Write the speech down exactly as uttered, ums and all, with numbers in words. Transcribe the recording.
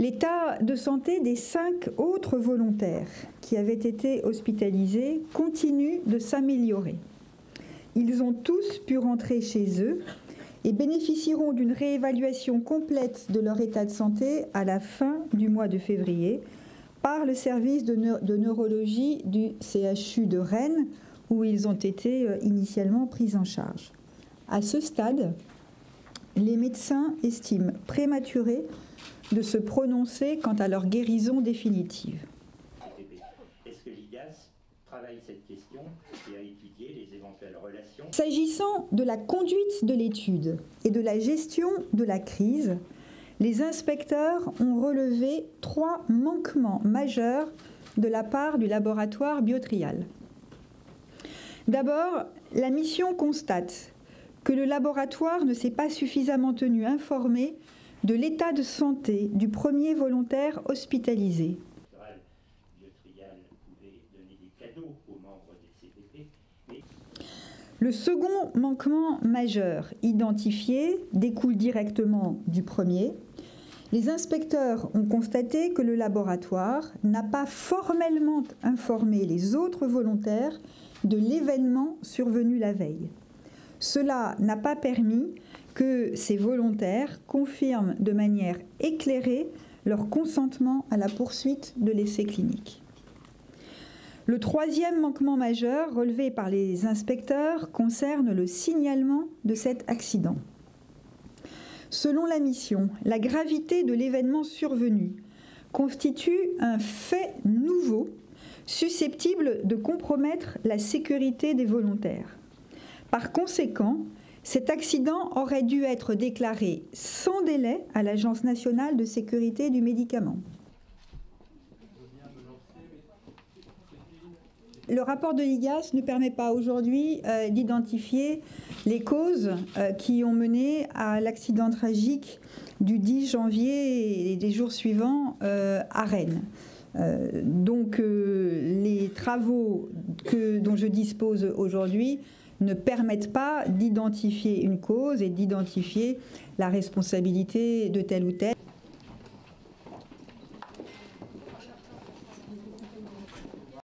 L'état de santé des cinq autres volontaires qui avaient été hospitalisés continue de s'améliorer. Ils ont tous pu rentrer chez eux et bénéficieront d'une réévaluation complète de leur état de santé à la fin du mois de février par le service de, neu- de neurologie du C H U de Rennes, où ils ont été initialement pris en charge. À ce stade, les médecins estiment prématuré de se prononcer quant à leur guérison définitive. Est-ce que l'I G A S travaille cette question et a étudié les éventuelles relations ? S'agissant de la conduite de l'étude et de la gestion de la crise, les inspecteurs ont relevé trois manquements majeurs de la part du laboratoire Biotrial. D'abord, la mission constate que le laboratoire ne s'est pas suffisamment tenu informé de l'état de santé du premier volontaire hospitalisé. Le second manquement majeur identifié découle directement du premier. Les inspecteurs ont constaté que le laboratoire n'a pas formellement informé les autres volontaires de l'événement survenu la veille. Cela n'a pas permis que ces volontaires confirment de manière éclairée leur consentement à la poursuite de l'essai clinique. Le troisième manquement majeur relevé par les inspecteurs concerne le signalement de cet accident. Selon la mission, la gravité de l'événement survenu constitue un fait nouveau susceptible de compromettre la sécurité des volontaires. Par conséquent, cet accident aurait dû être déclaré sans délai à l'Agence nationale de sécurité du médicament. Le rapport de l'I G A S ne permet pas aujourd'hui euh, d'identifier les causes euh, qui ont mené à l'accident tragique du dix janvier et des jours suivants euh, à Rennes. Euh, donc euh, les travaux que, dont je dispose aujourd'hui ne permettent pas d'identifier une cause et d'identifier la responsabilité de tel ou tel.